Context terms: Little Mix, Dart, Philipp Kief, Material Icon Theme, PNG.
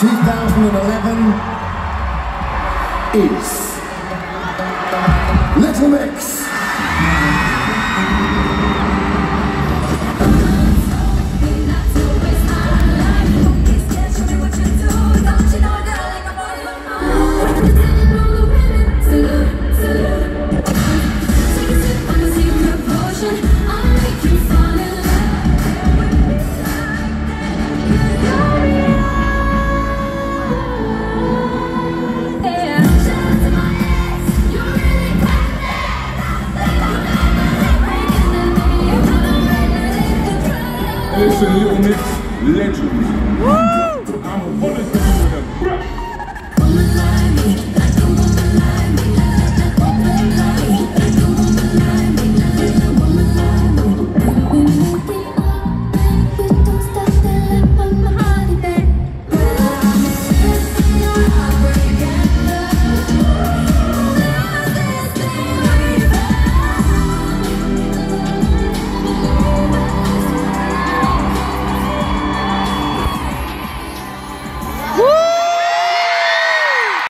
2011 is Little Mix.